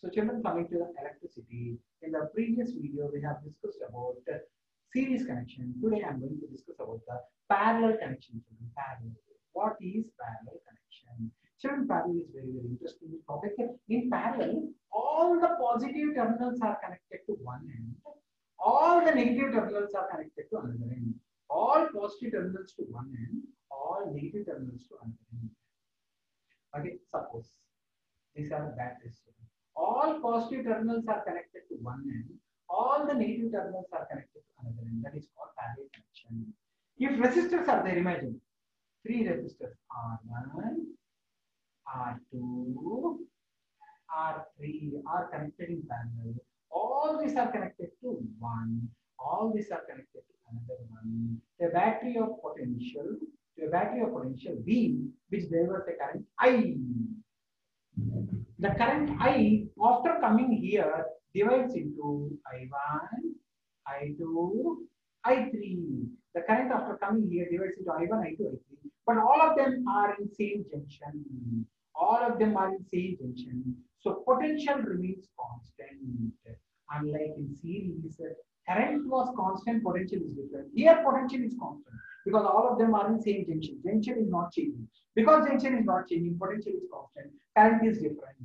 So children, coming to electricity, in the previous video we have discussed about series connection. Today I am going to discuss about the parallel connection. Children, parallel. What is parallel connection? Children, parallel is very, very interesting topic. In parallel, all the positive terminals are connected to one end. All the negative terminals are connected to another end. All positive terminals to one end. All negative terminals to another end. Okay, suppose these are the batteries. All positive terminals are connected to one end. All the negative terminals are connected to another end. That is called parallel connection. If resistors are there, imagine three resistors: R1, R2, R3 are connected in parallel. All these are connected to one. All these are connected to another one. A battery of potential, to a battery of potential V, which delivers a current I. The current I, after coming here, divides into I1, I2, I3. The current after coming here divides into I1, I2, I3. But all of them are in same junction. All of them are in same junction. So potential remains constant. Unlike in series, current was constant, potential is different. Here potential is constant because all of them are in same junction. Junction is not changing. Because junction is not changing, potential is constant, current is different.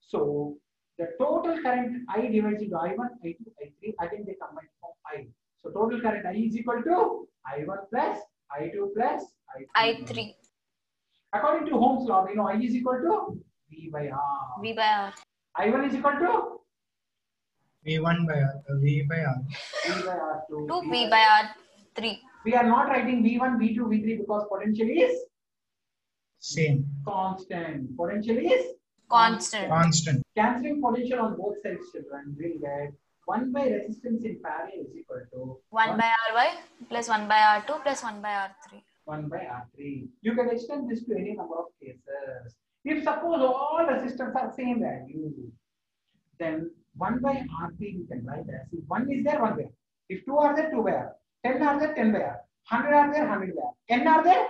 So the total current I divides into I1, I2, I3, again they combine from I. So total current I is equal to I1 plus I2 plus I3. I3. According to Ohm's law, you know I is equal to V by R. V by R. I1 is equal to V1 by R. V by R. V by R2. 2 V by R3. We are not writing V1, V2, V3 because potential is same. Constant. Potential is constant. Constant. Cancelling potential on both sides, children, will get 1 by resistance in parallel is equal to 1 by Ry plus 1 by R2 plus 1 by R3. 1 by R3. You can extend this to any number of cases. If suppose all resistors are same value, then 1 by R3 you can write as if 1 is there, 1 by R. If 2 are there, 2 by R. 10 are there, 10 by R. 100 are there, 100 by R. N are there?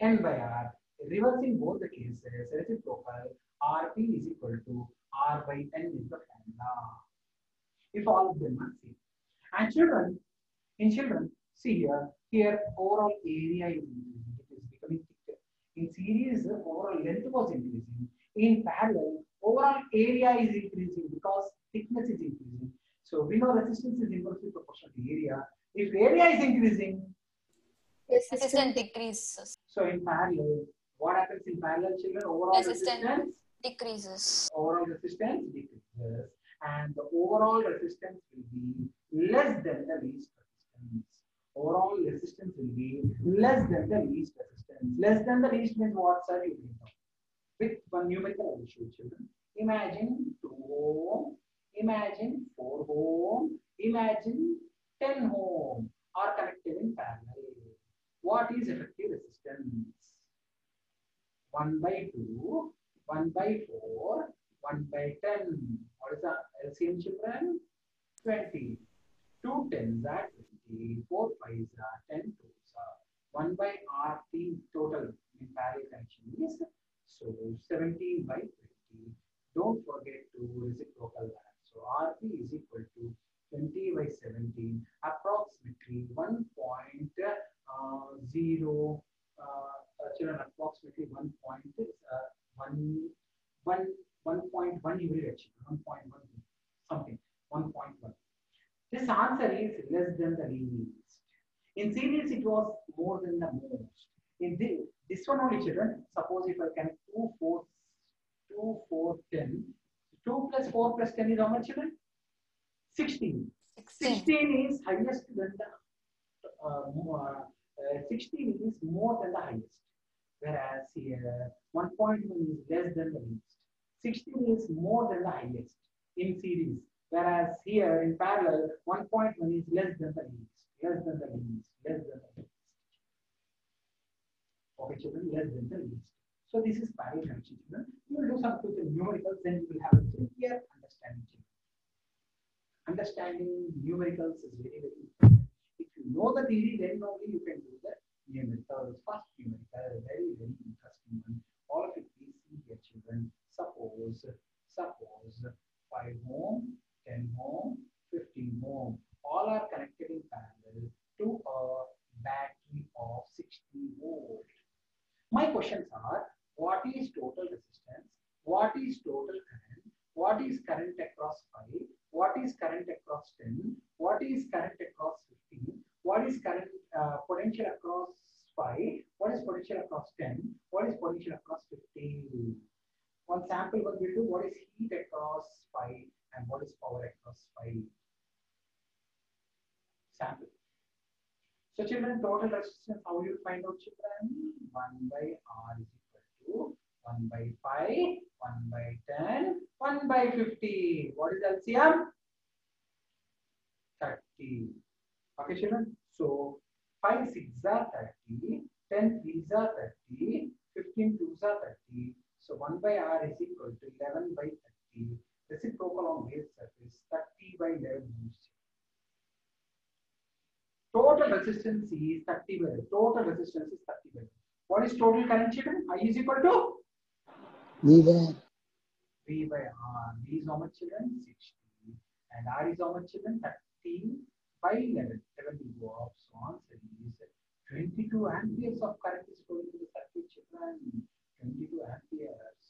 N by R. Reversing both the cases, reciprocal RP is equal to R by N is the formula. If all of them are same. And children, in children, see here, overall area is increasing. It is becoming thicker. In series, overall length was increasing. In parallel, overall area is increasing because thickness is increasing. So we know resistance is inversely proportional to area. If area is increasing, resistance decreases. So in parallel, what happens in parallel, children? Overall resistance decreases. Overall resistance decreases. And the overall resistance will be less than the least resistance. Overall resistance will be less than the least resistance. Less than the least means what, sir? You can talk. With one numerical I will show you, children. Imagine 2 ohm, imagine 4 ohm, imagine 10 ohm are connected in parallel. What is effective resistance? 1 by 2, 1 by 4, 1 by 10. What is the LCM, children? 20. 2 tens are 20, 4 fives are 10 twos are 1 by RT total in parallel connection is so 17 by 20. Don't forget to reciprocal that. So RP is equal to 20 by 17, approximately 1.0. Children, approximately 1.1 you will achieve 1.1 something 1.1. This answer is less than the least. In series, it was more than the most. In this one only, children. Suppose if I connect 2, 4, 10. 2 plus 4 plus 10 is how much, children? 16. 16 is highest than the 16 is more than the highest, whereas here 1.1 is less than the least. 16 is more than the highest in series, whereas here in parallel 1.1 is less than the least, less than the least, less than the least. Okay, children, less than the least. So this is parallel connection, children. You will do some quick numericals, then you will have a clear understanding. Understanding numericals is very, very important. If you know the theory, then only you can do the numericals. First numerical, very, very interesting one. All of it is here, children. Suppose volts, suppose 5 ohm, 10 ohm, 15 ohm, all are connected in parallel to a battery of 60 volt. My questions are, what is total resistance? What is total current? What is current across 5? What is current across 10? What is current across 15? What is current potential across 5? What is potential across 10? What is potential across 15? On sample 1 we'll do what is heat across 5 and what is power across 5. Sample. So children, total resistance, how do you find out, children? 1 by R is equal to 1 by 5, 1 by 10, 1 by 50. What is LCM? 30. Okay, children. So 5 6s are 30, 10 3s are 30, 15 2s are 30. So 1 by R is equal to 11 by 30. Reciprocal on wave surface, 30 by 11 ohms. Total resistance is 30 by 11. Total resistance is 30 by 11. What is total current, children? I is equal to V by R. V is how much, children? 60. And R is how much, children? 30 by 11. 11 will go off, so answer is 22 amperes of current is flowing to the circuit, children. 22 amperes.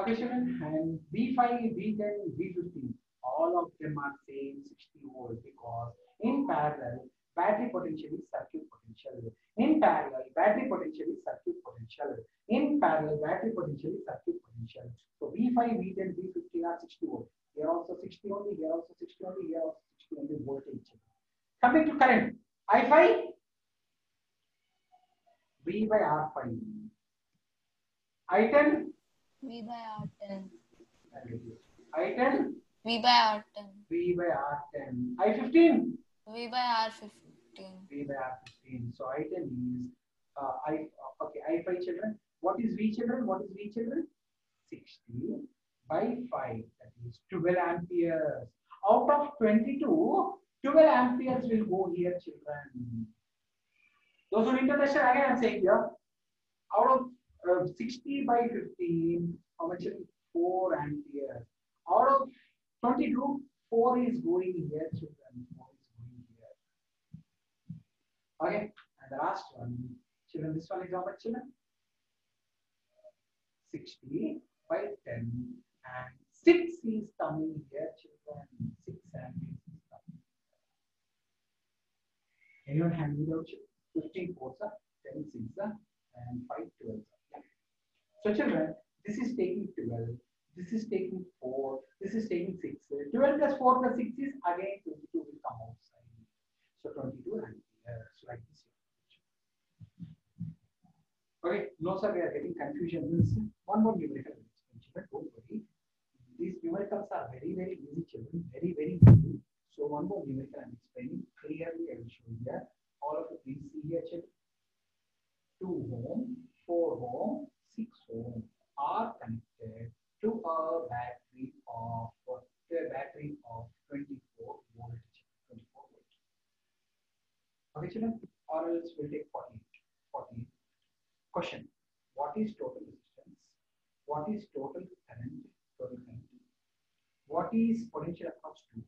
Okay, children. And V5, V10, V15. All of them are same 60 volts because in parallel battery potential is circuit potential. In parallel battery potential is circuit potential. In parallel battery potential is circuit potential. So V5, V10, V15 are 60 volts. Here also 60 only, here also 60 only, here also 60 only voltage. Coming to current, I5, V by R5. I10, V by R10. I10. V by R10. V by R10. I15. V by R15. V by R15. So I10 is I5, children. What is V, children? What is V, children? 60 by 5. That is 12 amperes. Out of 22, 12 amperes will go here, children. Those who international, again I am saying here. Out of 60 by 15, how much? 4 amperes. Out of 22, 4 is going here, children. 4 is going here. Okay, and the last one, children, this one is how much, children? 60 by 10, and 6 is coming here, children. 6 and 8 is coming here. Anyone hand it out, children? 15 4s are 10 6s are and 5 12s are. So, children, this is taking 12. This is taking 4, this is taking 6. 12 plus 4 plus 6 is again 22 will come outside. So 22 and like this. Okay, no sir, we are getting confusion. One more numerical explanation, don't worry. These numericals are very, very easy, children. Very, very easy. So one more numerical I'm explaining clearly. I will show you here. All of the things here, children. 2 ohm, 4 ohm, 6 ohm are connected to a battery of 24 volts. 24 volts. Okay, children, or else we'll take 48. Question: what is total resistance? What is total current? What is potential across 2?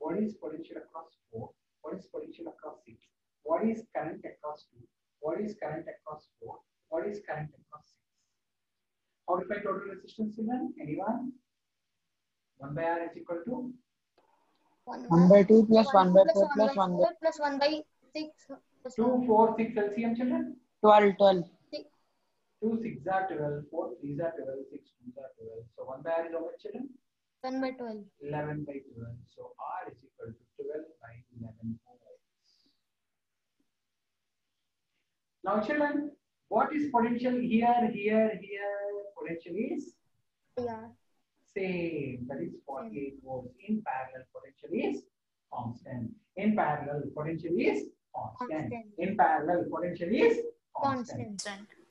What is potential across 4? What is potential across 6? What is current across 2? What is current across 4? What is current across 6? How to find total resistance, children? Anyone? 1 by R is equal to 1 by 2 plus 1 by 4 plus 1 by 4 plus 1 by 6. 2, 4, 6 LCM, children? 12. 2, 6 are 12, 4, 3 are 12, 6, 2 are 12. So 1 by R is how much, children? 1 by 12. 11 by 12. So R is equal to 12 by 11 ohms. Now, children, what is potential here? Potential is same. That is 48 volts. In parallel, potential is constant. In parallel, potential is constant. In parallel, potential is constant.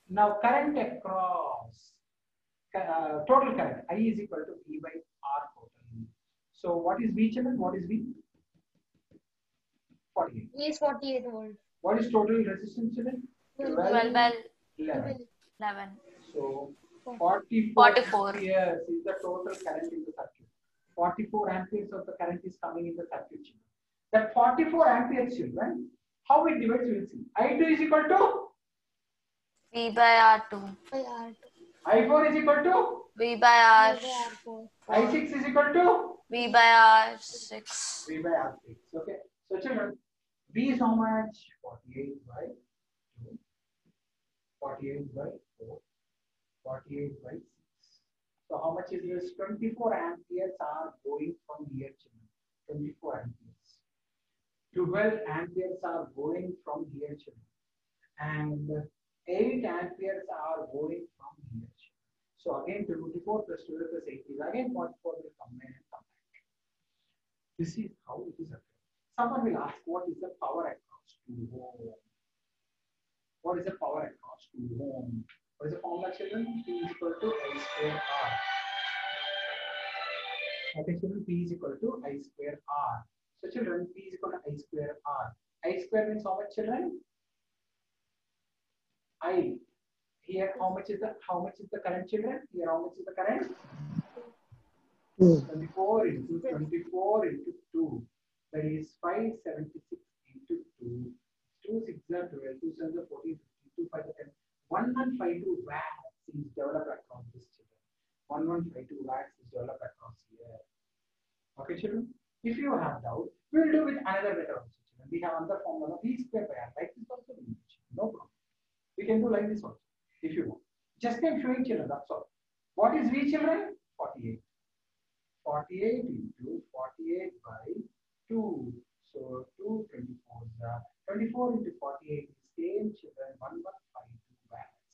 Now, current across total current. I is equal to V by R total. So, what is V, children? What is V? 48. V is 48 volts. What is total resistance, children? 12 by 11. So 44 yes, is the total current in the circuit. 44 amperes of the current is coming in the circuit. That 44 amperes, children, how we divide, we will see. I2 is equal to V by R2. I4 is equal to V by R4. I6 is equal to V by R6. V by R6. Okay. So children, V is how much? 48 by 2. 48 by 4. 48 by 6. So how much is this? 24 amperes are going from here, children. 24 amperes. 12 amperes are going from here, children. And 8 amperes are going from here. So again 24 plus 12 plus 8 is again 44 will come in and come back. This is how it is occurring. Someone will ask, what is the power across 2 ohm? What is the power across 2 ohm? What is the formula, children? P is equal to I square R. Okay, children, P is equal to I square R. So children, P is equal to I square R. I square means how much, children? I here how much is the current, children? Here how much is the current? 24 into 24 into 2. That is 576 into 2. 2 6 are 12. 2 7 are 14. 2 5 are 10. 1152 watts is developed across this, children. 1152 watts is developed across here. Okay, children. If you have doubt, we will do with another better also, children. We have another formula V square by R. Like this also, no problem. We can do like this also, if you want. Just keep showing, children, that's all. What is V, children? 48. 48 into 48 by 2. So 2, 24 is 24 into 48 is same, children, 1152 watts.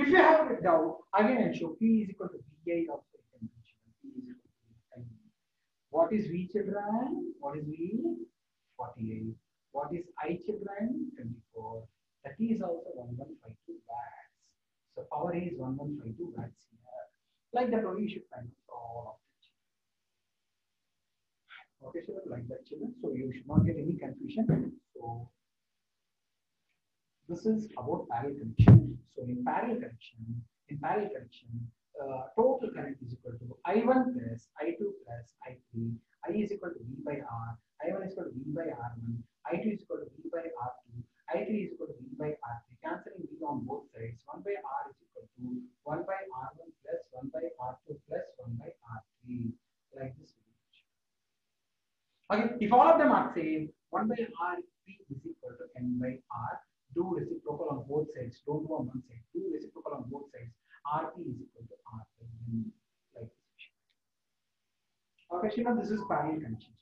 If you have a doubt, again I'll show P is equal to VI also. P is equal to VI. What is V, children? What is V? 48. What is I, children? 24. That is also 1152 watts. So power is 1152 watts here. Like that only you should find out for all of the children. Okay, so like that, children. So you should not get any confusion. So this is about parallel connection. So in parallel connection, total current is equal to I1 plus I2 plus I3. I is equal to V by R. I1 is equal to V by R1. I2 is equal to V by R2. I3 is equal to V by R3, cancelling V on both sides. 1 by R is equal to 1 by R1 plus 1 by R2 plus 1 by R3. Like this. Okay, if all of them are same, 1 by R3 is equal to N by R. Do reciprocal on both sides. Don't do on one side. Do reciprocal on both sides. RP is equal to R by N. Like this. Okay, so now this is parallel connection.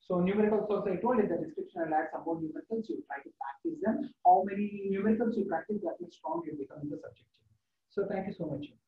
So numericals also, I told in the description, I'll add some more numericals. You try to practice them. How many numericals you practice, that much strong you become in the subject. So thank you so much.